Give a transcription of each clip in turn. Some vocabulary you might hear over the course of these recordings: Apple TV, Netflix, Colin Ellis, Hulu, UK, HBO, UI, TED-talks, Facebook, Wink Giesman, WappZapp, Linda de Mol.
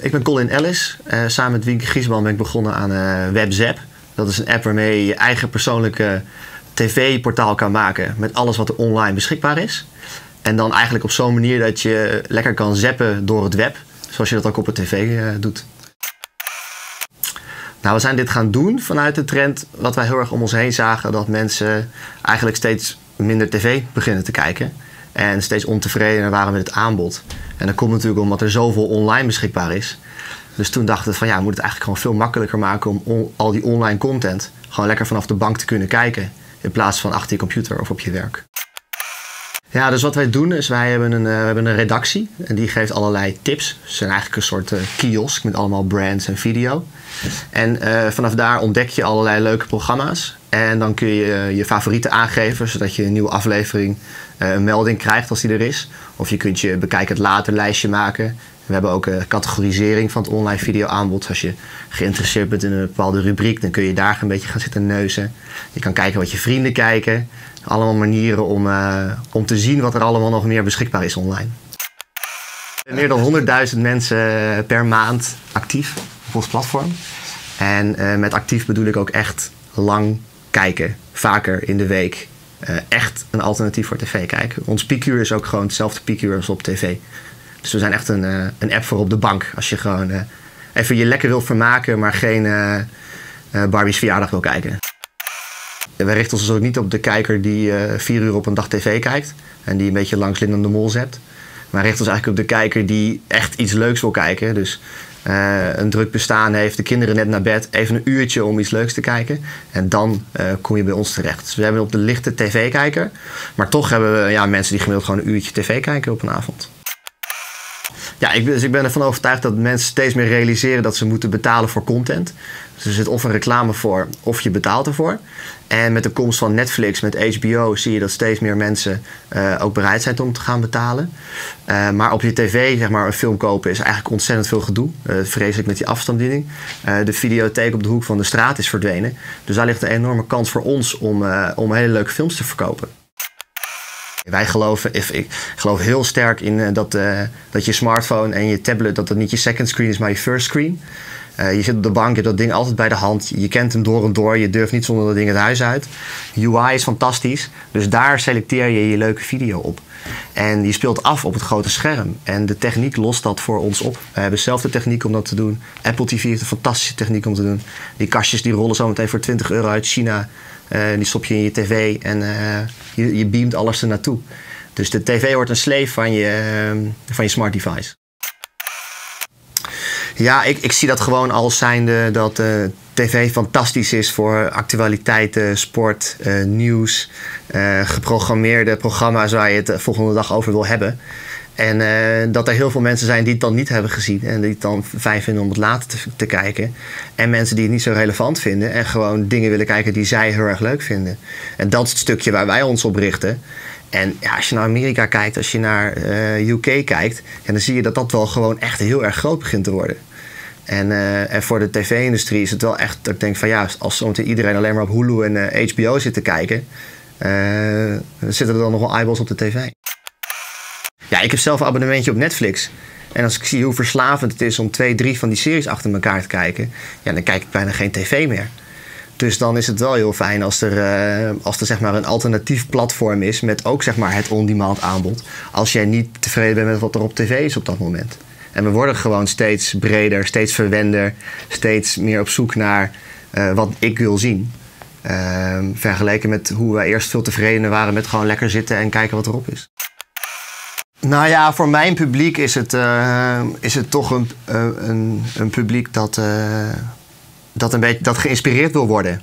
Ik ben Colin Ellis. Samen met Wink Giesman ben ik begonnen aan WappZapp. Dat is een app waarmee je je eigen persoonlijke tv-portaal kan maken met alles wat er online beschikbaar is. En dan eigenlijk op zo'n manier dat je lekker kan zappen door het web, zoals je dat ook op de tv doet. Nou, we zijn dit gaan doen vanuit de trend wat wij heel erg om ons heen zagen, dat mensen eigenlijk steeds minder tv beginnen te kijken. En steeds ontevredener waren met het aanbod. En dat komt natuurlijk omdat er zoveel online beschikbaar is. Dus toen dachten we van ja, we moeten het eigenlijk gewoon veel makkelijker maken om al die online content gewoon lekker vanaf de bank te kunnen kijken. In plaats van achter je computer of op je werk. Ja, dus wat wij doen is wij hebben een redactie. En die geeft allerlei tips. Ze zijn eigenlijk een soort kiosk met allemaal brands en video. En vanaf daar ontdek je allerlei leuke programma's. En dan kun je je favorieten aangeven, zodat je een nieuwe aflevering een melding krijgt als die er is. Of je kunt je bekijk het later lijstje maken. We hebben ook een categorisering van het online videoaanbod. Als je geïnteresseerd bent in een bepaalde rubriek, dan kun je daar een beetje gaan zitten neuzen. Je kan kijken wat je vrienden kijken. Allemaal manieren om te zien wat er allemaal nog meer beschikbaar is online. Meer dan 100.000 mensen per maand actief op ons platform. En met actief bedoel ik ook echt lang kijken, vaker in de week. Echt een alternatief voor tv kijken. Ons piekuur is ook gewoon hetzelfde piekuur als op tv. Dus we zijn echt een app voor op de bank. Als je gewoon even je lekker wil vermaken, maar geen Barbie's verjaardag wil kijken. Wij richten ons ook niet op de kijker die 4 uur op een dag tv kijkt. En die een beetje langs Linda de Mol zet. Maar richten ons eigenlijk op de kijker die echt iets leuks wil kijken. Dus een druk bestaan heeft, de kinderen net naar bed. Even een uurtje om iets leuks te kijken. En dan kom je bij ons terecht. Dus we hebben op de lichte tv-kijker. Maar toch hebben we mensen die gemiddeld gewoon een uurtje tv kijken op een avond. Ja, ik ben ervan overtuigd dat mensen steeds meer realiseren dat ze moeten betalen voor content. Dus er zit of een reclame voor, of je betaalt ervoor. En met de komst van Netflix, met HBO, zie je dat steeds meer mensen ook bereid zijn om te gaan betalen. Maar op je tv, zeg maar, een film kopen is eigenlijk ontzettend veel gedoe. Vreselijk met die afstandsbediening. De videotheek op de hoek van de straat is verdwenen. Dus daar ligt een enorme kans voor ons om hele leuke films te verkopen. Ik geloof heel sterk in dat je smartphone en je tablet, dat niet je second screen is, maar je first screen. Je zit op de bank, je hebt dat ding altijd bij de hand. Je kent hem door en door, je durft niet zonder dat ding het huis uit. UI is fantastisch, dus daar selecteer je je leuke video op. En je speelt af op het grote scherm. En de techniek lost dat voor ons op. We hebben zelf de techniek om dat te doen. Apple TV heeft een fantastische techniek om te doen. Die kastjes die rollen zo meteen voor €20 uit China. Die stop je in je tv en je beamt alles er naartoe. Dus de tv wordt een slave van je smart device. Ja, ik zie dat gewoon als zijnde dat tv fantastisch is voor actualiteiten, sport, nieuws. Geprogrammeerde programma's waar je het de volgende dag over wil hebben. En dat er heel veel mensen zijn die het dan niet hebben gezien. En die het dan fijn vinden om het later te kijken. En mensen die het niet zo relevant vinden. En gewoon dingen willen kijken die zij heel erg leuk vinden. En dat is het stukje waar wij ons op richten. En ja, als je naar Amerika kijkt, als je naar UK kijkt. Ja, dan zie je dat dat wel gewoon echt heel erg groot begint te worden. En voor de tv-industrie is het wel echt dat ik denk van ja, als zometeen iedereen alleen maar op Hulu en HBO zit te kijken. Zitten er dan nog wel eyeballs op de tv. Ja, ik heb zelf een abonnementje op Netflix. En als ik zie hoe verslavend het is om 2, 3 van die series achter elkaar te kijken, ja, dan kijk ik bijna geen tv meer. Dus dan is het wel heel fijn als er zeg maar een alternatief platform is met ook zeg maar het on-demand aanbod. Als jij niet tevreden bent met wat er op tv is op dat moment. En we worden gewoon steeds breder, steeds verwender, steeds meer op zoek naar wat ik wil zien. Vergeleken met hoe we eerst veel tevredener waren met gewoon lekker zitten en kijken wat erop is. Nou ja, voor mijn publiek is het toch een publiek dat geïnspireerd wil worden.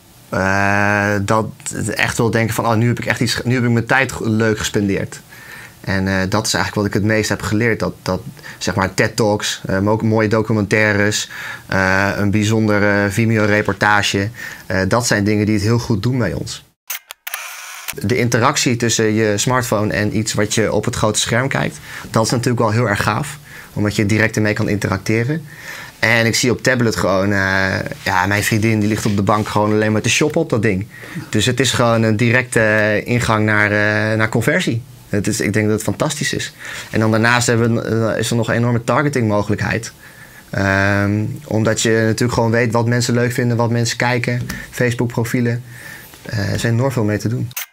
Dat echt wil denken van oh, nu heb ik mijn tijd leuk gespendeerd. En dat is eigenlijk wat ik het meest heb geleerd. Dat zeg maar TED-talks, maar ook mooie documentaires, een bijzondere Vimeo-reportage. Dat zijn dingen die het heel goed doen bij ons. De interactie tussen je smartphone en iets wat je op het grote scherm kijkt, dat is natuurlijk wel heel erg gaaf. Omdat je direct ermee kan interacteren. En ik zie op tablet gewoon, ja, mijn vriendin die ligt op de bank gewoon alleen maar te shoppen op dat ding. Dus het is gewoon een directe ingang naar conversie. Ik denk dat het fantastisch is. En dan daarnaast is er nog een enorme targetingmogelijkheid. Omdat je natuurlijk gewoon weet wat mensen leuk vinden, wat mensen kijken. Facebook profielen. Er zijn enorm veel mee te doen.